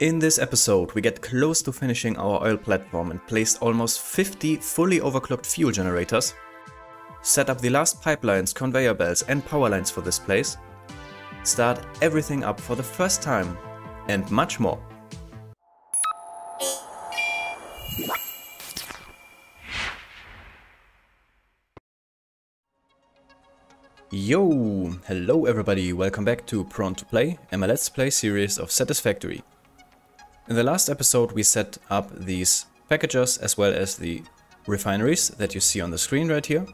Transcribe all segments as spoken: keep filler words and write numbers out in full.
In this episode, we get close to finishing our oil platform and placed almost fifty fully overclocked fuel generators, set up the last pipelines, conveyor belts and power lines for this place, start everything up for the first time, and much more. Yo! Hello everybody, welcome back to Prone to Play and my Let's Play series of Satisfactory. In the last episode we set up these packagers as well as the refineries that you see on the screen right here.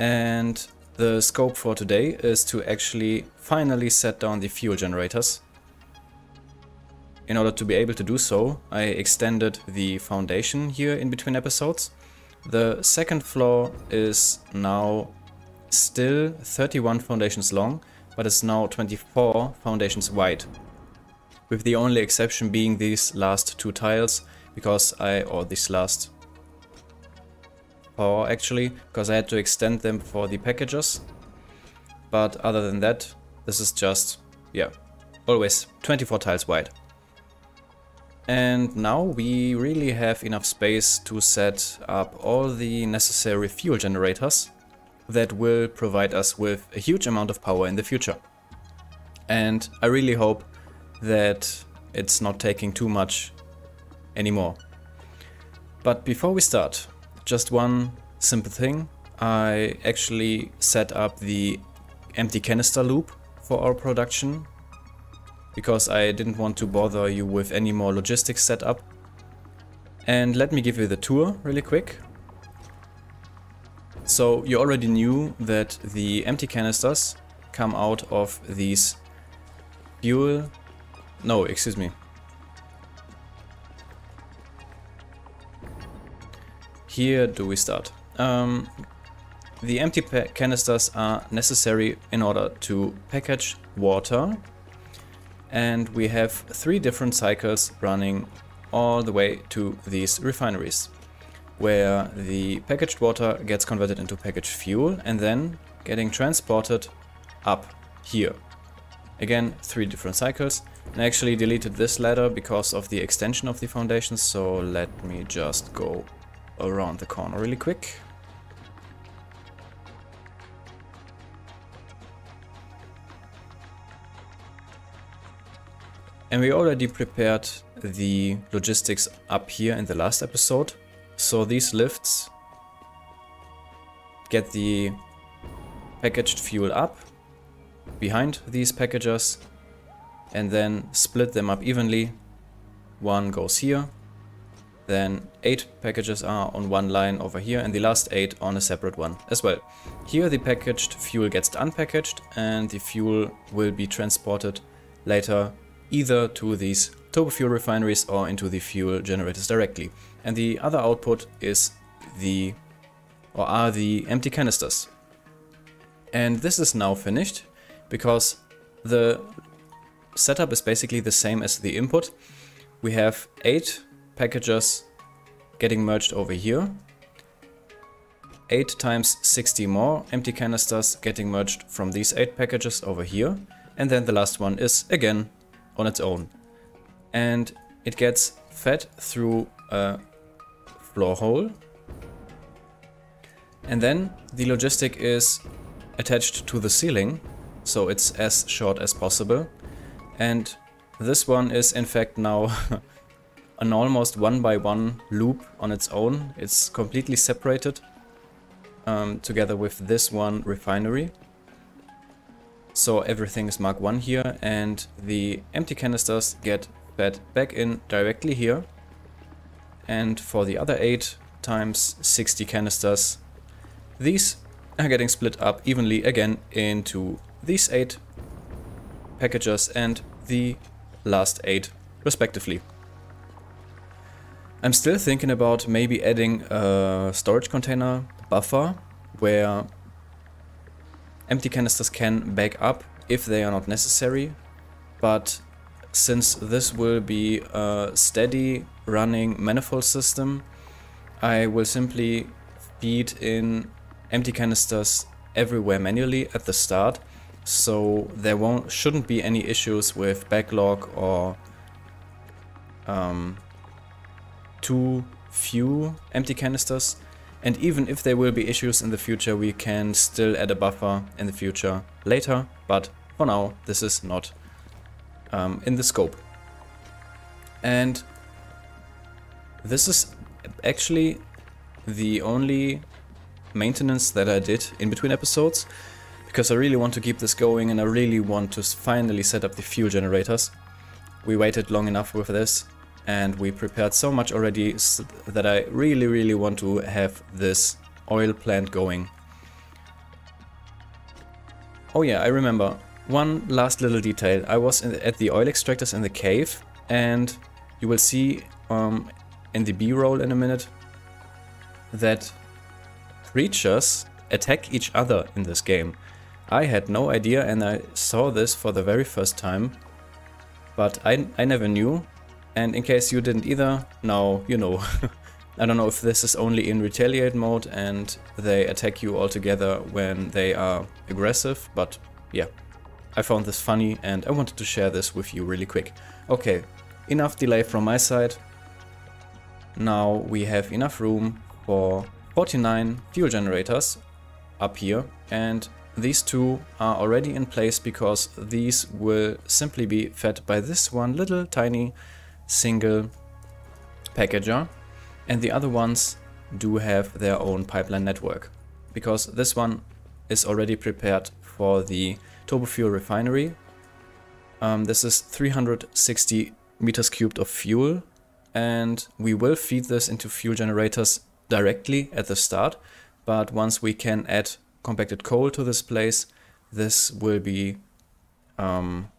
And the scope for today is to actually finally set down the fuel generators. In order to be able to do so, I extended the foundation here in between episodes. The second floor is now still thirty-one foundations long, but it's now twenty-four foundations wide, with the only exception being these last two tiles, because I, or these last four actually, because I had to extend them for the packages. But other than that, this is just, yeah, always twenty-four tiles wide. And now we really have enough space to set up all the necessary fuel generators that will provide us with a huge amount of power in the future. And I really hope that it's not taking too much anymore. But before we start, just one simple thing. I actually set up the empty canister loop for our production, because I didn't want to bother you with any more logistics setup. And let me give you the tour really quick. So you already knew that the empty canisters come out of these fuel... No, excuse me. Here do we start. Um, the empty canisters are necessary in order to package water. And we have three different cycles running all the way to these refineries, where the packaged water gets converted into packaged fuel and then getting transported up here. Again, three different cycles. And I actually deleted this ladder because of the extension of the foundations, so let me just go around the corner really quick. And we already prepared the logistics up here in the last episode. So these lifts get the packaged fuel up behind these packagers and then split them up evenly. One goes here, then eight packages are on one line over here and the last eight on a separate one as well. Here the packaged fuel gets unpackaged and the fuel will be transported later either to these turbo fuel refineries or into the fuel generators directly. And the other output is the, or are the empty canisters. And this is now finished because the setup is basically the same as the input. We have eight packages getting merged over here, eight times sixty more empty canisters getting merged from these eight packages over here, and then the last one is again on its own. And it gets fed through a floor hole, and then the logistic is attached to the ceiling, so it's as short as possible. And this one is in fact now an almost one by one loop on its own. It's completely separated um, together with this one refinery. So everything is Mark One here, and the empty canisters get fed back in directly here. And for the other eight times sixty canisters, these are getting split up evenly again into these eight packages and the last eight respectively. I'm still thinking about maybe adding a storage container buffer where empty canisters can back up if they are not necessary, but since this will be a steady running manifold system, I will simply feed in empty canisters everywhere manually at the start, so there won't shouldn't be any issues with backlog or um, too few empty canisters, and even if there will be issues in the future, we can still add a buffer in the future later, but for now this is not um, in the scope. And this is actually the only maintenance that I did in between episodes, because I really want to keep this going and I really want to finally set up the fuel generators. We waited long enough with this and we prepared so much already that I really really want to have this oil plant going. Oh yeah, I remember one last little detail. I was in, at the oil extractors in the cave, and you will see um, in the B-roll in a minute that creatures attack each other in this game. I had no idea and I saw this for the very first time, but I, I never knew, and in case you didn't either, now you know. I don't know if this is only in retaliate mode and they attack you all together when they are aggressive, but yeah, I found this funny and I wanted to share this with you really quick. Okay, enough delay from my side. Now we have enough room for forty-nine fuel generators up here, and these two are already in place because these will simply be fed by this one little tiny single packager, and the other ones do have their own pipeline network because this one is already prepared for the turbofuel refinery. Um, this is three hundred sixty meters cubed of fuel, and we will feed this into fuel generators directly at the start, but once we can add compacted coal to this place, this will be um,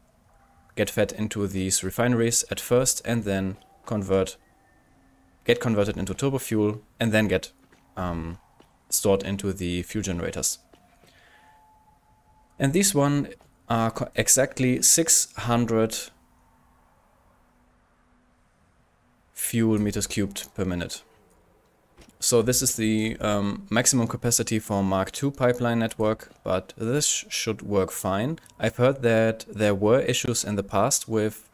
get fed into these refineries at first and then convert, get converted into turbo fuel and then get um, stored into the fuel generators. And these one are exactly six hundred fuel meters cubed per minute. So this is the um, maximum capacity for Mark two pipeline network, but this sh should work fine. I've heard that there were issues in the past with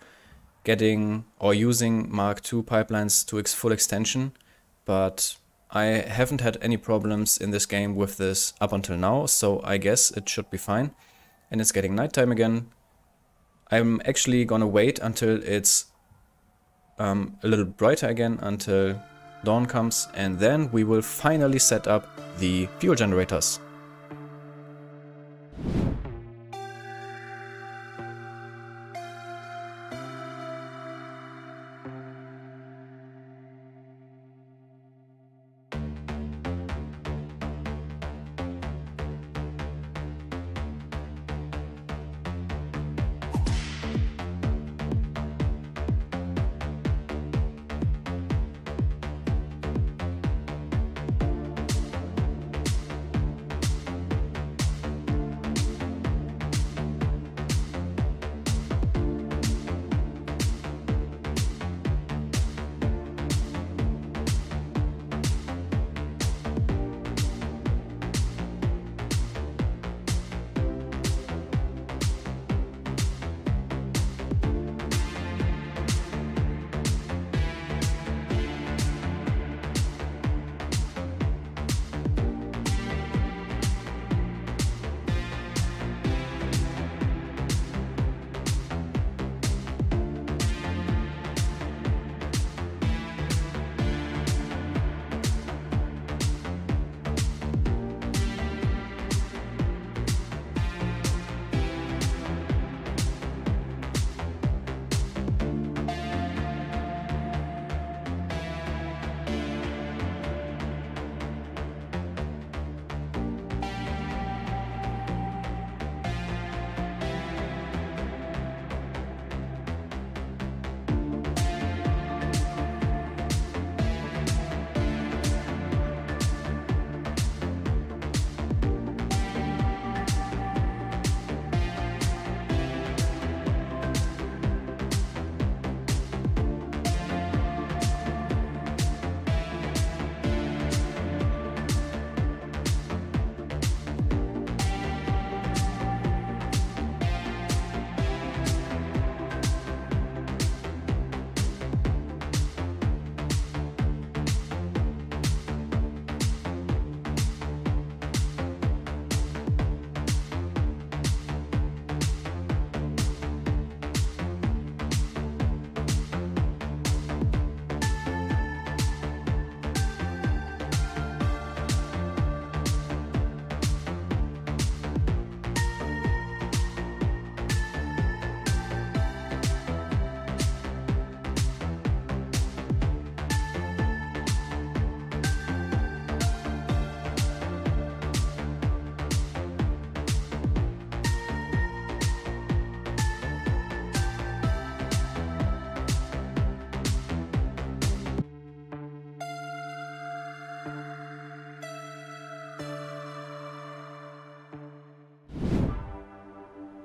getting or using Mark two pipelines to its full extension, but I haven't had any problems in this game with this up until now, so I guess it should be fine. And it's getting nighttime again. I'm actually gonna wait until it's um, a little brighter again, until dawn comes, and then we will finally set up the fuel generators.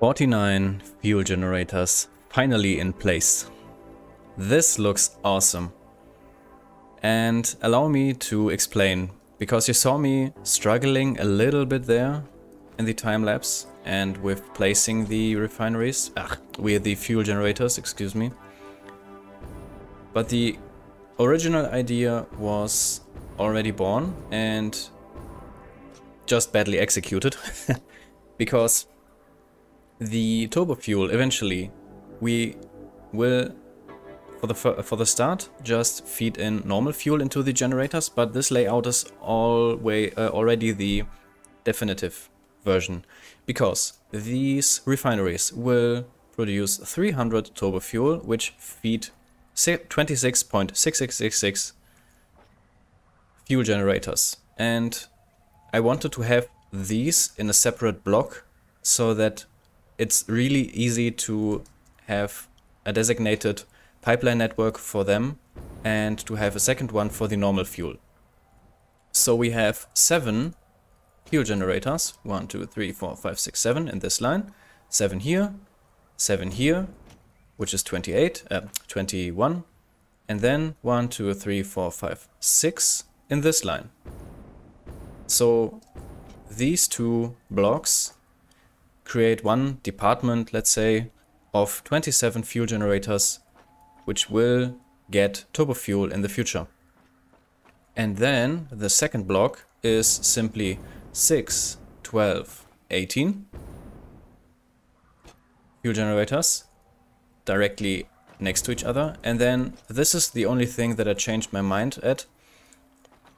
forty-nine fuel generators finally in place. This looks awesome. And allow me to explain, because you saw me struggling a little bit there in the time lapse and with placing the refineries, ugh, with the fuel generators, excuse me. But the original idea was already born and just badly executed because the turbo fuel, eventually we will for the for the start just feed in normal fuel into the generators, but this layout is always uh, already the definitive version because these refineries will produce three hundred turbo fuel which feed twenty-six point six six six six fuel generators, and I wanted to have these in a separate block so that it's really easy to have a designated pipeline network for them and to have a second one for the normal fuel. So we have seven fuel generators, one, two, three, four, five, six, seven in this line, seven here, seven here, which is twenty-eight, uh, twenty-one, and then one, two, three, four, five, six in this line. So these two blocks create one department, let's say, of twenty-seven fuel generators, which will get turbo fuel in the future. And then the second block is simply six, twelve, eighteen fuel generators directly next to each other. And then this is the only thing that I changed my mind at.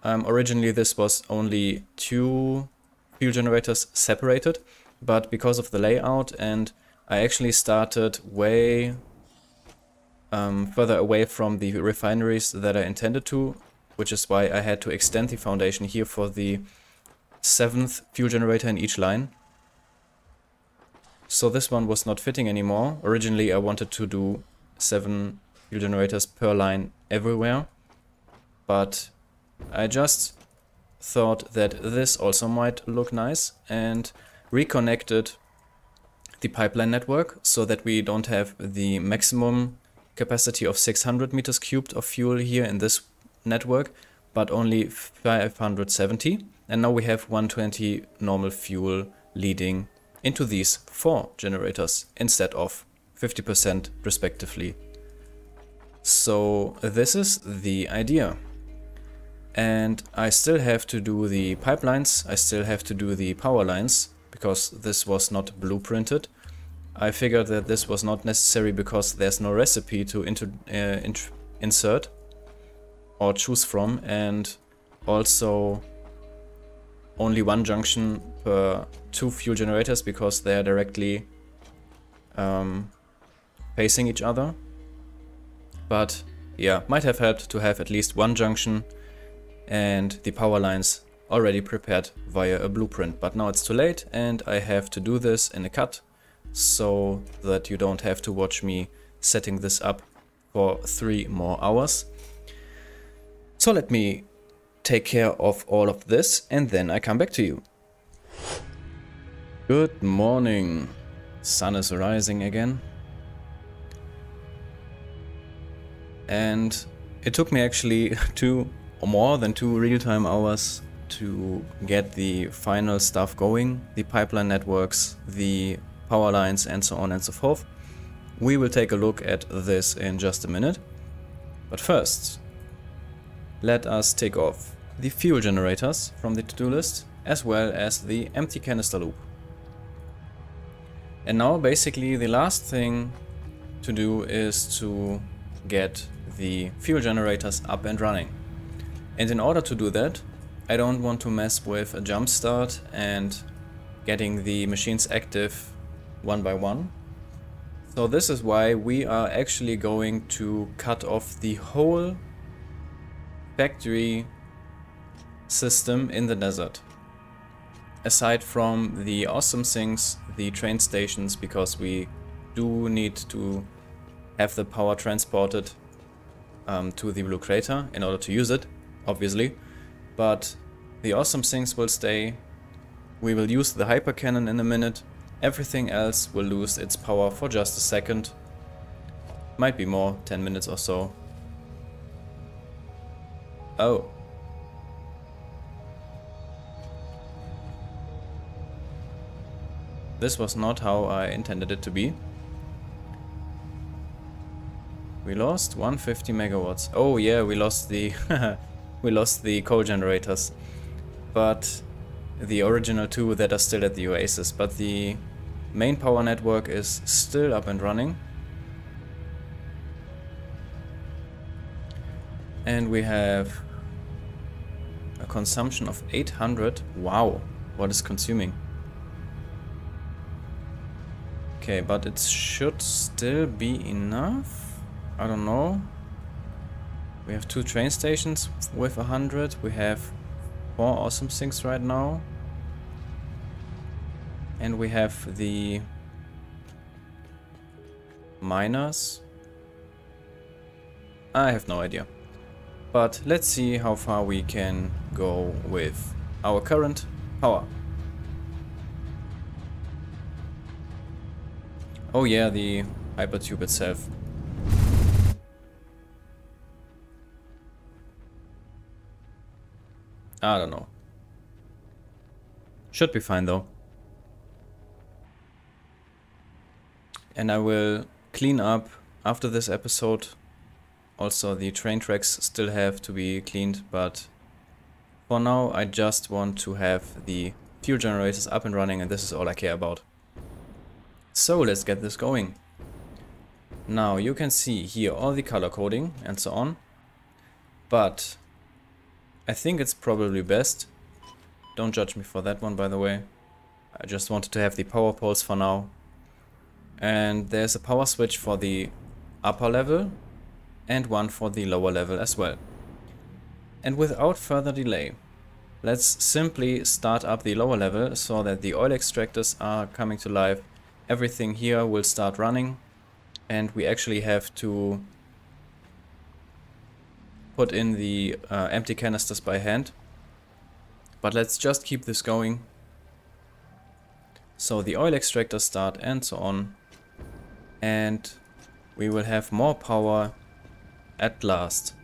Um, originally this was only two fuel generators separated, but because of the layout, and I actually started way um, further away from the refineries that I intended to, which is why I had to extend the foundation here for the seventh fuel generator in each line. So this one was not fitting anymore. Originally I wanted to do seven fuel generators per line everywhere, but I just thought that this also might look nice and reconnected the pipeline network so that we don't have the maximum capacity of six hundred meters cubed of fuel here in this network, but only five hundred seventy. And now we have one hundred twenty normal fuel leading into these four generators instead of fifty percent respectively. So this is the idea. And I still have to do the pipelines, I still have to do the power lines, because this was not blueprinted. I figured that this was not necessary because there's no recipe to inter uh, int insert or choose from, and also only one junction per two fuel generators because they're directly um, facing each other. But yeah, might have helped to have at least one junction and the power lines already prepared via a blueprint, but now it's too late and I have to do this in a cut so that you don't have to watch me setting this up for three more hours. So let me take care of all of this and then I come back to you. Good morning. Sun is rising again. And it took me actually two or more than two real-time hours to get the final stuff going, the pipeline networks, the power lines, and so on and so forth. We will take a look at this in just a minute. But first, let us take off the fuel generators from the to-do list as well as the empty canister loop. And now basically the last thing to do is to get the fuel generators up and running. And in order to do that, I don't want to mess with a jump start and getting the machines active one by one. So this is why we are actually going to cut off the whole factory system in the desert. Aside from the awesome things, the train stations, because we do need to have the power transported um, to the Blue Crater in order to use it, obviously. But the awesome things will stay. We will use the hyper cannon in a minute, Everything else will lose its power for just a second. Might be more, ten minutes or so. Oh. This was not how I intended it to be. We lost one hundred fifty megawatts. Oh yeah, we lost the we lost the coal generators, but the original two that are still at the Oasis. But the main power network is still up and running. And we have a consumption of eight hundred. Wow, what is consuming? Okay, but it should still be enough. I don't know. We have two train stations with one hundred. We have four awesome things right now. And we have the miners. I have no idea. But let's see how far we can go with our current power. Oh yeah, the hypertube itself. I don't know. Should be fine though. And I will clean up after this episode. Also, the train tracks still have to be cleaned, but for now I just want to have the fuel generators up and running, and this is all I care about. So let's get this going. Now you can see here all the color coding and so on, but I think it's probably best. Don't judge me for that one, by the way. I just wanted to have the power poles for now. And there's a power switch for the upper level, and one for the lower level as well. And without further delay, let's simply start up the lower level so that the oil extractors are coming to life. Everything here will start running, and we actually have to put in the uh, empty canisters by hand. But let's just keep this going. So the oil extractors start and so on. And we will have more power at last.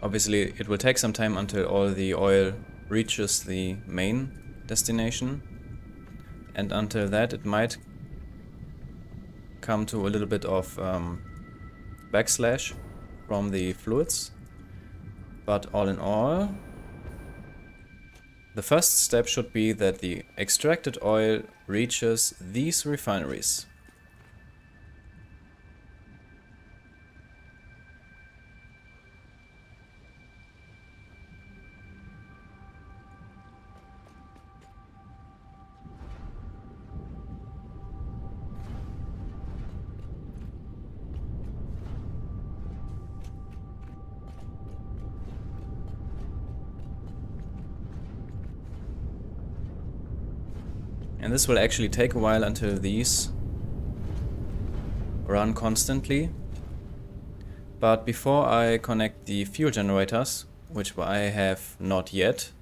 Obviously, it will take some time until all the oil reaches the main destination, and until that it might come to a little bit of um, backslash from the fluids, but all in all, the first step should be that the extracted oil reaches these refineries. And this will actually take a while until these run constantly. But before I connect the fuel generators, which I have not yet,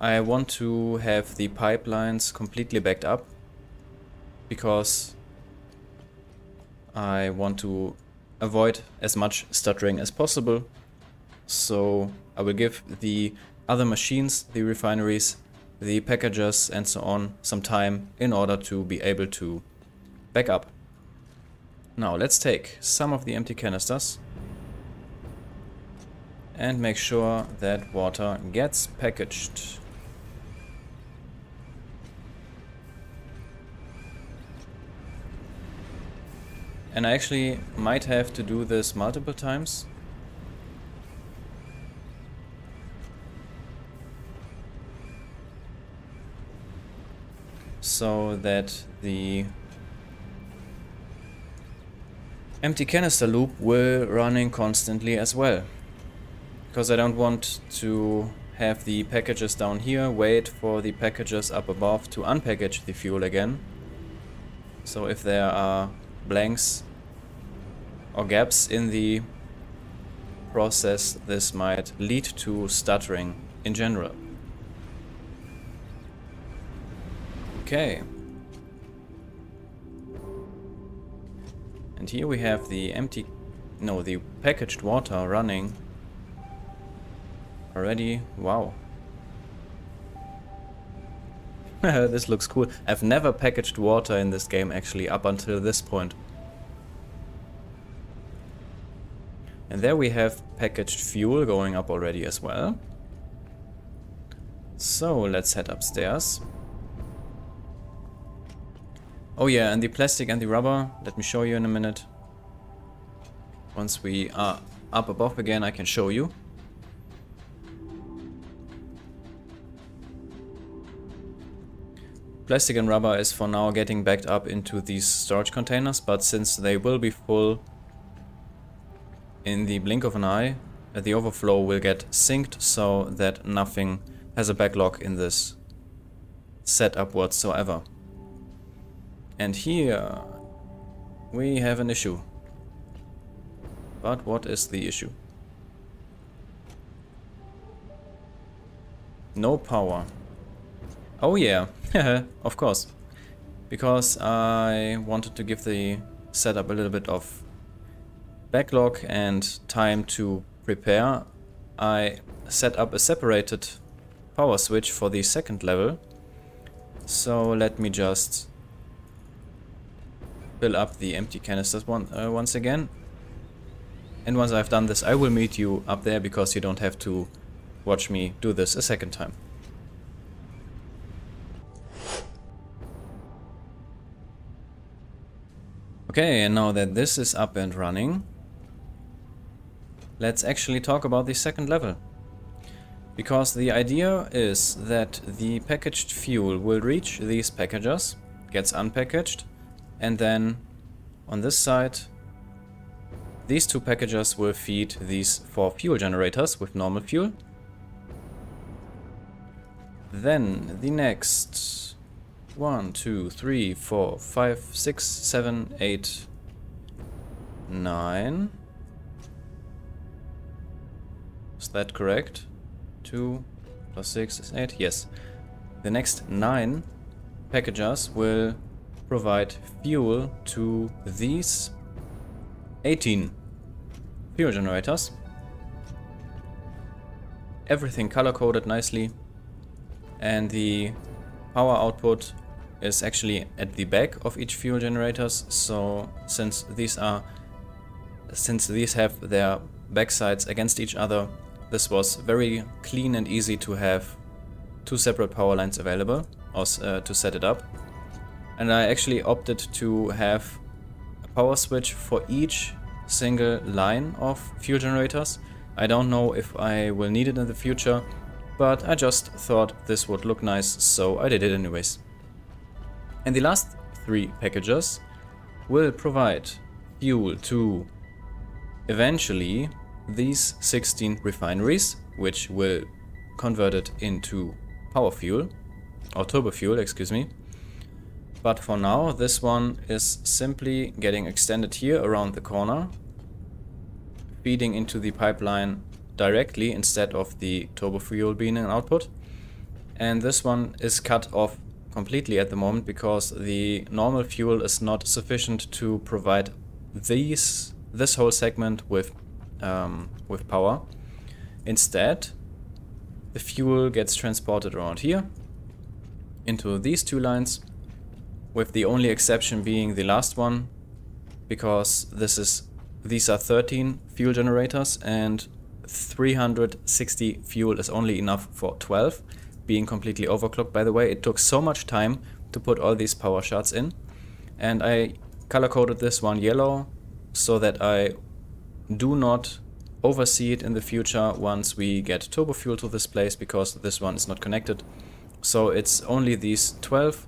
I want to have the pipelines completely backed up, because I want to avoid as much stuttering as possible. So I will give the other machines, the refineries, the packages and so on some time in order to be able to back up. Now let's take some of the empty canisters and make sure that water gets packaged. And I actually might have to do this multiple times. So that the empty canister loop will run in constantly as well. Because I don't want to have the packages down here, wait for the packages up above to unpackage the fuel again. So if there are blanks or gaps in the process, this might lead to stuttering in general. Okay. And here we have the empty, no, the packaged water running already. Wow. This looks cool. I've never packaged water in this game actually up until this point. And there we have packaged fuel going up already as well. So let's head upstairs. Oh yeah, and the plastic and the rubber, let me show you in a minute. Once we are up above again, I can show you. Plastic and rubber is for now getting backed up into these storage containers, but since they will be full in the blink of an eye, the overflow will get synced so that nothing has a backlog in this setup whatsoever. And here we have an issue. But what is the issue? No power. Oh yeah, of course. Because I wanted to give the setup a little bit of backlog and time to prepare, I set up a separated power switch for the second level. So let me just fill up the empty canisters one, uh, once again. And once I've done this, I will meet you up there, because you don't have to watch me do this a second time. Okay, and now that this is up and running, let's actually talk about the second level. Because the idea is that the packaged fuel will reach these packages, gets unpackaged, and then on this side, these two packages will feed these four fuel generators with normal fuel. Then the next one, two, three, four, five, six, seven, eight, nine. Is that correct? Two plus six is eight. Yes. The next nine packages will provide fuel to these eighteen fuel generators. Everything color-coded nicely, and the power output is actually at the back of each fuel generators. So since these are, since these have their backsides against each other, this was very clean and easy to have two separate power lines available, or uh, to set it up. And I actually opted to have a power switch for each single line of fuel generators. I don't know if I will need it in the future, but I just thought this would look nice, so I did it anyways. And the last three packages will provide fuel to eventually these sixteen refineries, which will convert it into power fuel, or turbo fuel, excuse me. But for now, this one is simply getting extended here around the corner, feeding into the pipeline directly instead of the turbo fuel being an output. And this one is cut off completely at the moment because the normal fuel is not sufficient to provide these this whole segment with um, with power. Instead, the fuel gets transported around here into these two lines, with the only exception being the last one, because this is these are thirteen fuel generators and three hundred sixty fuel is only enough for twelve, being completely overclocked, by the way. It took so much time to put all these power shards in, and I color-coded this one yellow so that I do not oversee it in the future once we get turbo fuel to this place, because this one is not connected. So it's only these twelve.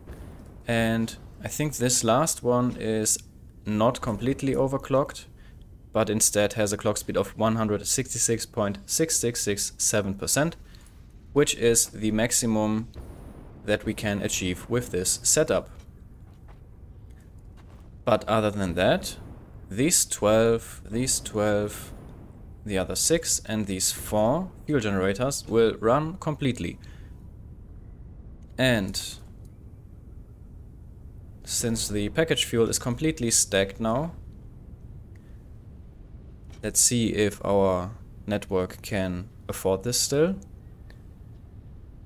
And I think this last one is not completely overclocked, but instead has a clock speed of one hundred sixty-six point six six six seven percent, which is the maximum that we can achieve with this setup. But other than that, these twelve, these twelve, the other six, and these four fuel generators will run completely. And since the package fuel is completely stacked now, let's see if our network can afford this still.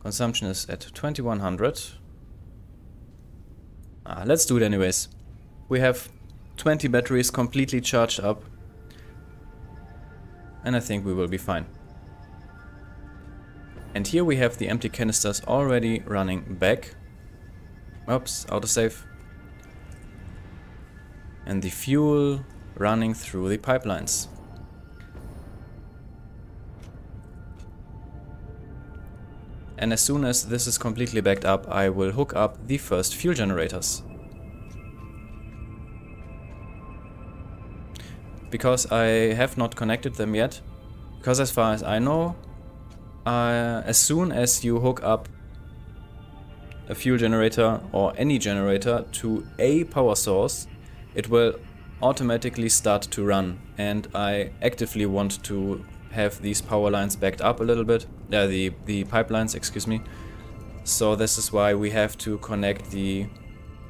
Consumption is at twenty-one hundred. Ah, let's do it anyways. We have twenty batteries completely charged up, and I think we will be fine. And here we have the empty canisters already running back. Oops, autosave. And the fuel running through the pipelines. And as soon as this is completely backed up, I will hook up the first fuel generators. Because I have not connected them yet. Because as far as I know, uh, as soon as you hook up a fuel generator or any generator to a power source, it will automatically start to run. And I actively want to have these power lines backed up a little bit, uh, the, the pipelines, excuse me. So this is why we have to connect the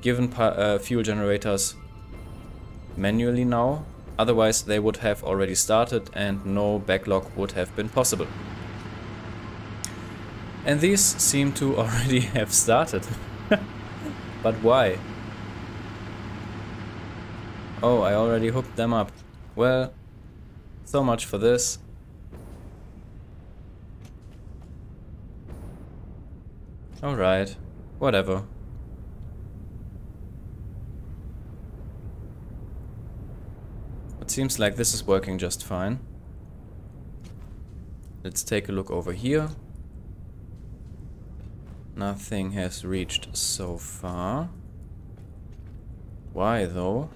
given uh, fuel generators manually now, otherwise they would have already started and no backlog would have been possible. And these seem to already have started, but why? Oh, I already hooked them up. Well, so much for this. Alright, whatever. It seems like this is working just fine. Let's take a look over here. Nothing has reached so far. Why though?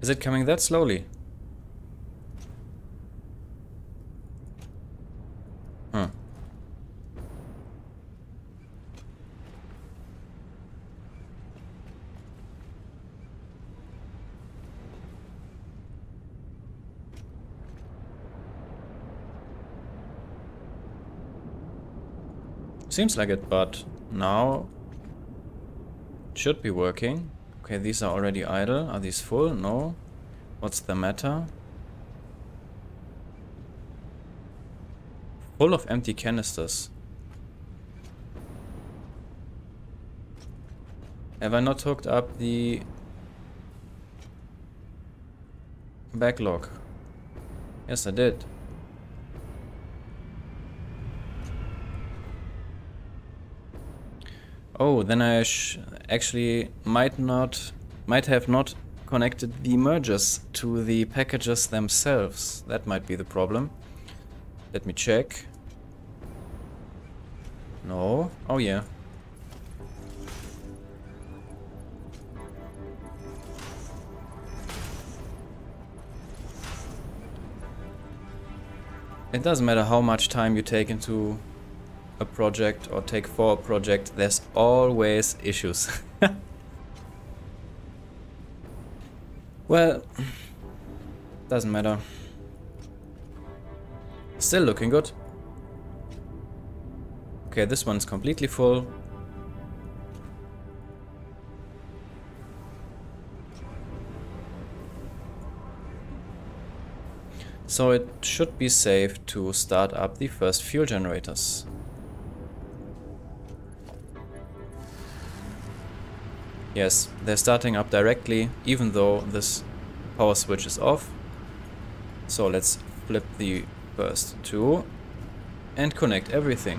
Is it coming that slowly? Huh. Seems like it, but now it should be working. Okay, these are already idle. Are these full? No. What's the matter? Full of empty canisters. Have I not hooked up the backlog? Yes, I did. Oh, then I sh actually might not, might have not connected the mergers to the packages themselves. That might be the problem. Let me check. No. Oh yeah. It doesn't matter how much time you take into a project or take for a project, there's always issues. Well, doesn't matter. Still looking good. Okay, this one's completely full. So it should be safe to start up the first fuel generators. Yes, they're starting up directly, even though this power switch is off. So let's flip the first two and connect everything.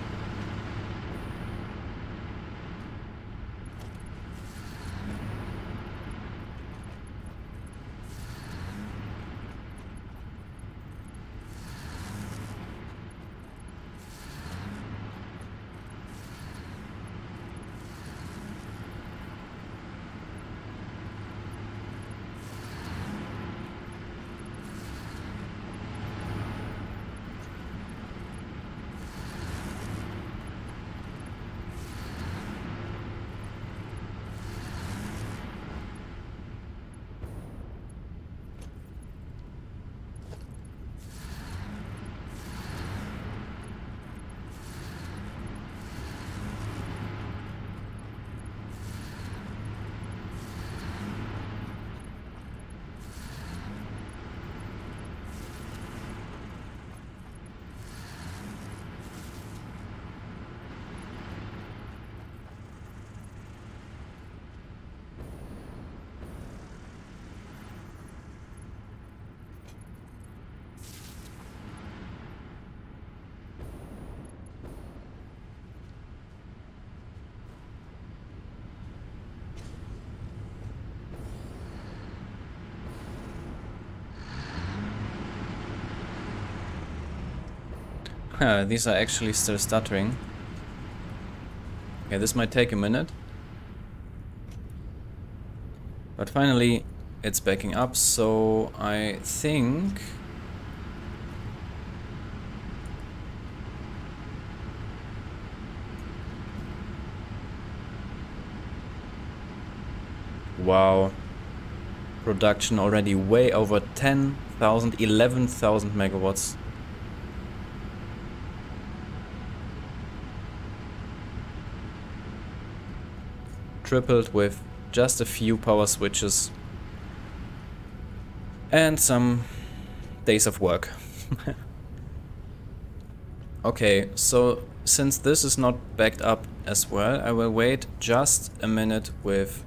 Uh, these are actually still stuttering. Okay, this might take a minute. But finally, it's backing up, so I think... Wow. Production already way over ten thousand, eleven thousand megawatts. Tripled with just a few power switches and some days of work. Okay, so since this is not backed up as well, I will wait just a minute with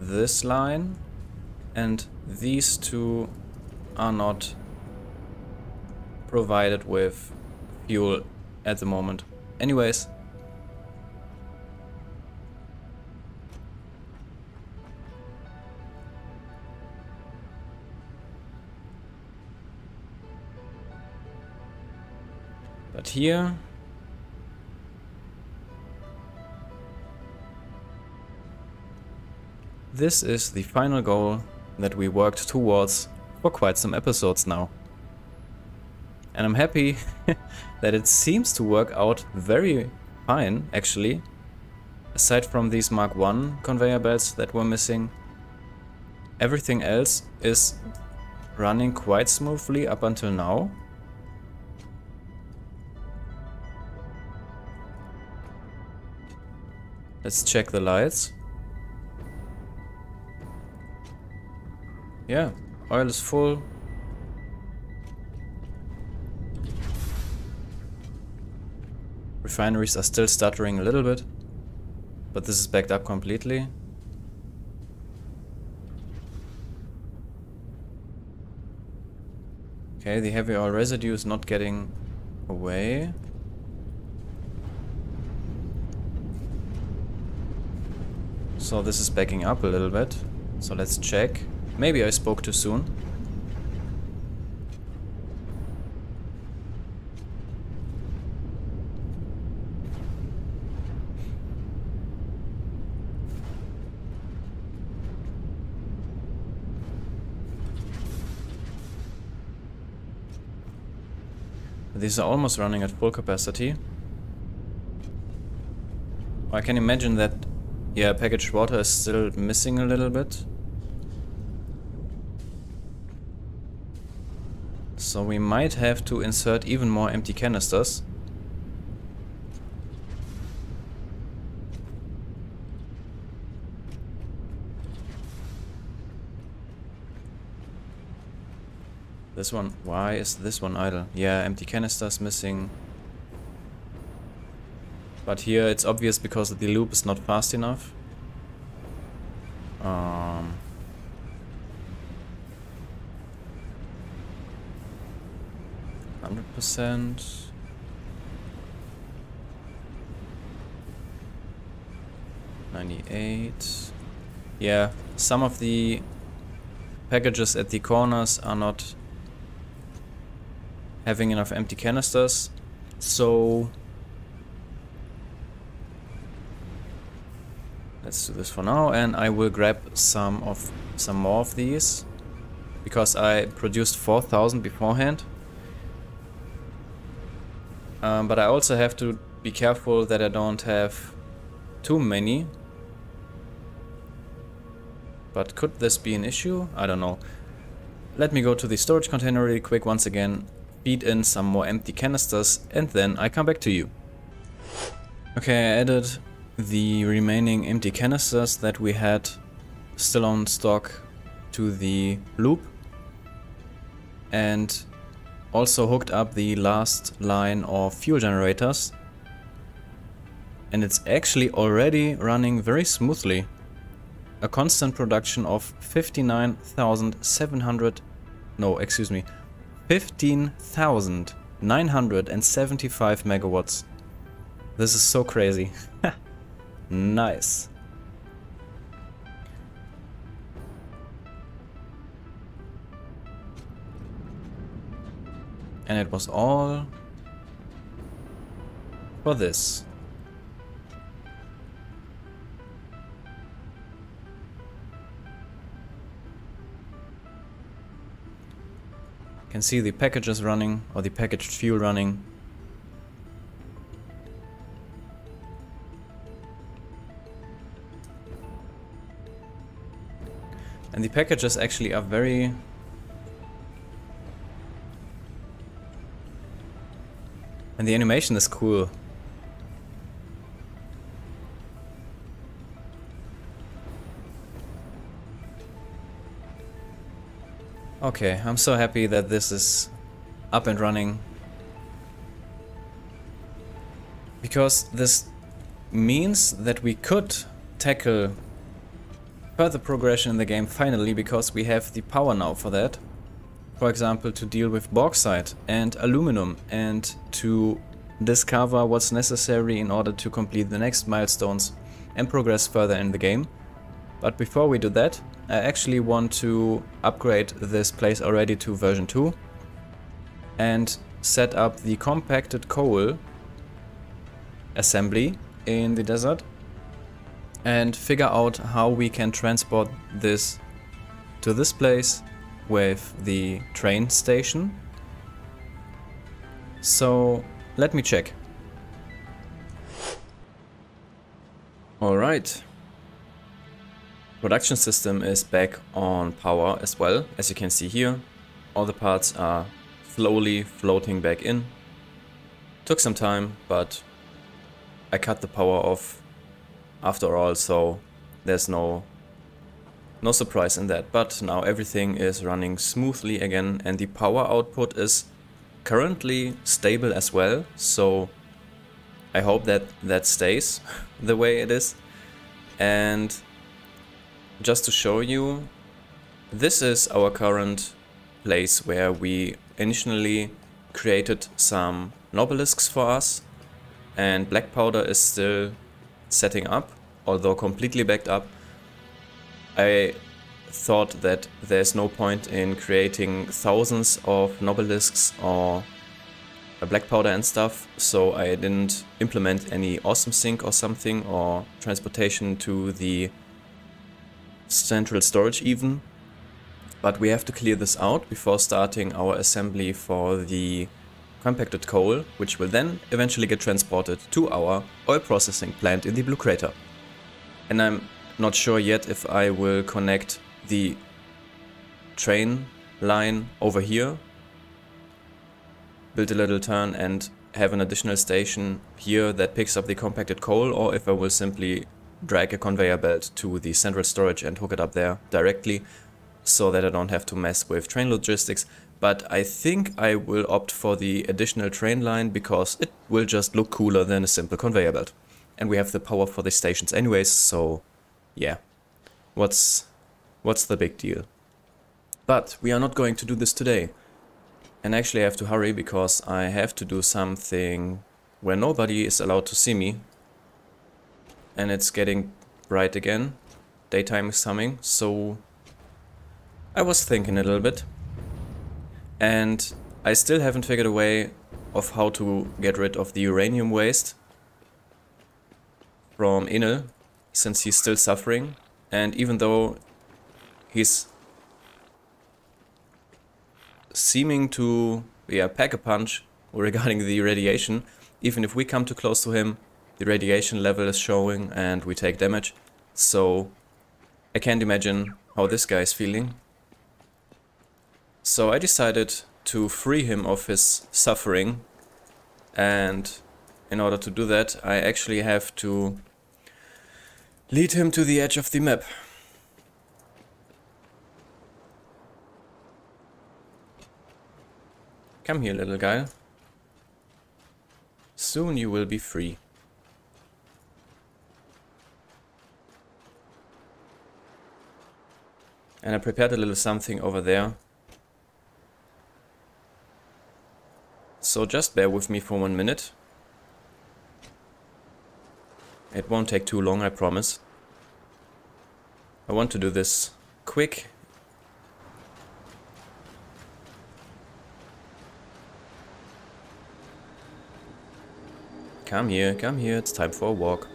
this line, and these two are not provided with fuel at the moment. Anyways. But here... This is the final goal that we worked towards for quite some episodes now. And I'm happy that it seems to work out very fine, actually. Aside from these Mark One conveyor belts that were missing, everything else is running quite smoothly up until now. Let's check the lights. Yeah, oil is full. Refineries are still stuttering a little bit, but this is backed up completely. Okay, the heavy oil residue is not getting away. So this is backing up a little bit, so let's check. Maybe I spoke too soon. These are almost running at full capacity. I can imagine that. Yeah, packaged water is still missing a little bit. So we might have to insert even more empty canisters. This one, why is this one idle? Yeah, empty canisters missing. But here it's obvious because the loop is not fast enough. Um, one hundred percent. ninety-eight. Yeah, some of the packages at the corners are not having enough empty canisters. So... let's do this for now, and I will grab some of some more of these because I produced four thousand beforehand. Um, but I also have to be careful that I don't have too many. But could this be an issue? I don't know. Let me go to the storage container really quick once again, feed in some more empty canisters, and then I come back to you. Okay, I added the remaining empty canisters that we had still on stock to the loop, and also hooked up the last line of fuel generators, and it's actually already running very smoothly. A constant production of fifty-nine thousand seven hundred no excuse me fifteen thousand nine hundred seventy-five megawatts. This is so crazy. Nice. And it was all for this. Can see the packages running, or the packaged fuel running. And the packages actually are very and the animation is cool. Okay, I'm so happy that this is up and running, because this means that we could tackle further progression in the game finally, because we have the power now for that. For example, to deal with bauxite and aluminum and to discover what's necessary in order to complete the next milestones and progress further in the game. But before we do that, I actually want to upgrade this place already to version two and set up the compacted coal assembly in the desert and figure out how we can transport this to this place with the train station. So let me check. All right. Production system is back on power as well, as you can see here. All the parts are slowly floating back in. Took some time, but I cut the power off after all, so there's no no surprise in that. But now everything is running smoothly again, and the power output is currently stable as well, so I hope that that stays the way it is. And just to show you, this is our current place where we initially created some Nobelisks for us, and black powder is still setting up, although completely backed up. I thought that there's no point in creating thousands of Nobelisks or black powder and stuff, so I didn't implement any awesome sync or something, or transportation to the central storage even. But we have to clear this out before starting our assembly for the compacted coal, which will then eventually get transported to our oil processing plant in the Blue Crater. And I'm not sure yet if I will connect the train line over here, build a little turn and have an additional station here that picks up the compacted coal, or if I will simply drag a conveyor belt to the central storage and hook it up there directly, so that I don't have to mess with train logistics. But I think I will opt for the additional train line, because it will just look cooler than a simple conveyor belt. And we have the power for the stations anyways, so yeah, what's what's the big deal? But we are not going to do this today. And actually I have to hurry, because I have to do something where nobody is allowed to see me. And it's getting bright again. Daytime is coming, so I was thinking a little bit. And I still haven't figured a way of how to get rid of the uranium waste from Inel, since he's still suffering. And even though he's seeming to yeah, pack a punch regarding the radiation, even if we come too close to him, the radiation level is showing and we take damage, so I can't imagine how this guy is feeling. So I decided to free him of his suffering, and in order to do that I actually have to lead him to the edge of the map. Come here, little guy. Soon you will be free. And I prepared a little something over there. So just bear with me for one minute. It won't take too long, I promise. I want to do this quick. Come here, come here, it's time for a walk.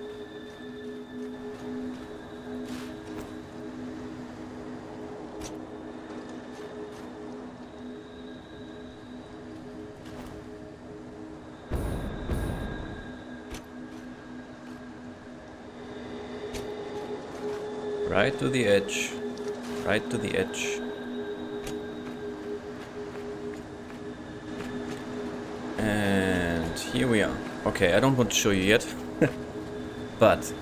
Right to the edge, right to the edge. And here we are. Okay, I don't want to show you yet, but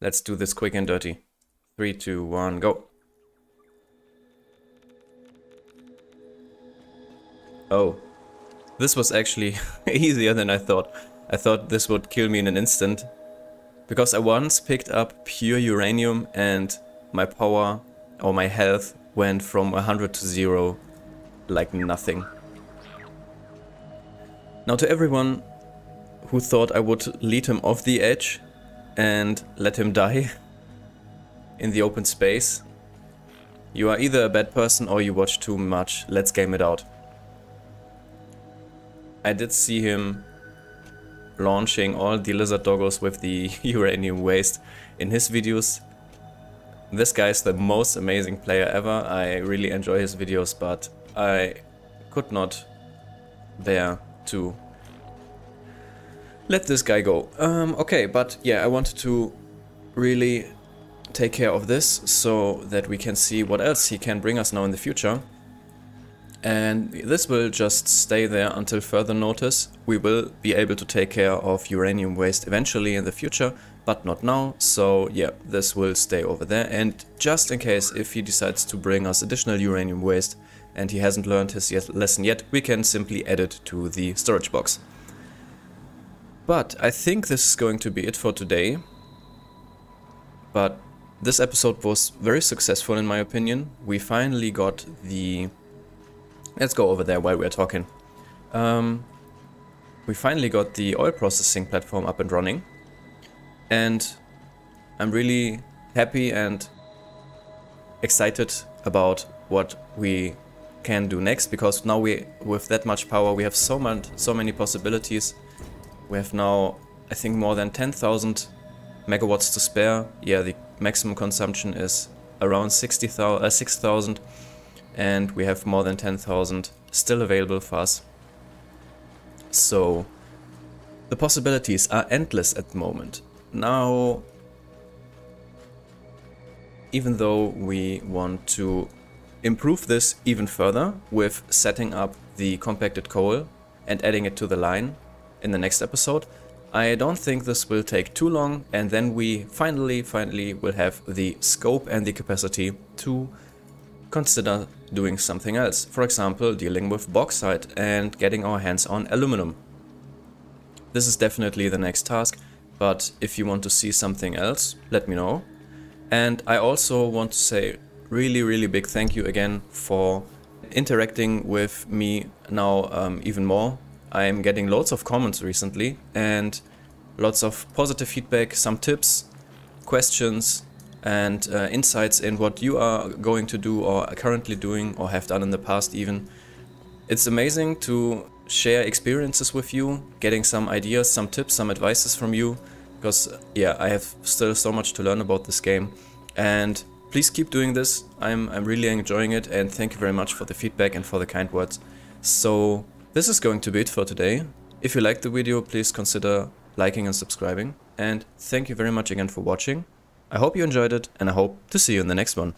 let's do this quick and dirty. Three, two, one, go. Oh, this was actually easier than I thought. I thought this would kill me in an instant. Because I once picked up pure uranium and my power or my health went from one hundred to zero like nothing. Now to everyone who thought I would lead him off the edge and let him die in the open space, you are either a bad person or you watch too much. Let's game it out. I did see him launching all the lizard doggos with the uranium waste in his videos. This guy is the most amazing player ever. I really enjoy his videos, but I could not bear to let this guy go. Um, okay, but yeah, I wanted to really take care of this so that we can see what else he can bring us now in the future. And this will just stay there until further notice. We will be able to take care of uranium waste eventually in the future, but not now. So yeah, this will stay over there. And just in case if he decides to bring us additional uranium waste and he hasn't learned his yet lesson yet, we can simply add it to the storage box. But I think this is going to be it for today. But this episode was very successful in my opinion. We finally got the... Let's go over there while we're talking. Um, we finally got the oil processing platform up and running. And I'm really happy and excited about what we can do next, because now we, with that much power, we have so much, so many possibilities. We have now, I think, more than ten thousand megawatts to spare. Yeah, the maximum consumption is around sixty thousand, uh, six thousand. And we have more than ten thousand still available for us. So the possibilities are endless at the moment. Now, even though we want to improve this even further with setting up the compacted coal and adding it to the line in the next episode, I don't think this will take too long, and then we finally, finally will have the scope and the capacity to consider doing something else, for example dealing with bauxite and getting our hands on aluminum. This is definitely the next task, but if you want to see something else, let me know. And I also want to say really, really big thank you again for interacting with me now um, even more. I am getting loads of comments recently and lots of positive feedback, some tips, questions, and uh, insights in what you are going to do or are currently doing or have done in the past even. It's amazing to share experiences with you, getting some ideas, some tips, some advices from you, because yeah, I have still so much to learn about this game. And please keep doing this. I'm, I'm really enjoying it, and thank you very much for the feedback and for the kind words. So this is going to be it for today. If you liked the video, please consider liking and subscribing. And thank you very much again for watching. I hope you enjoyed it, and I hope to see you in the next one.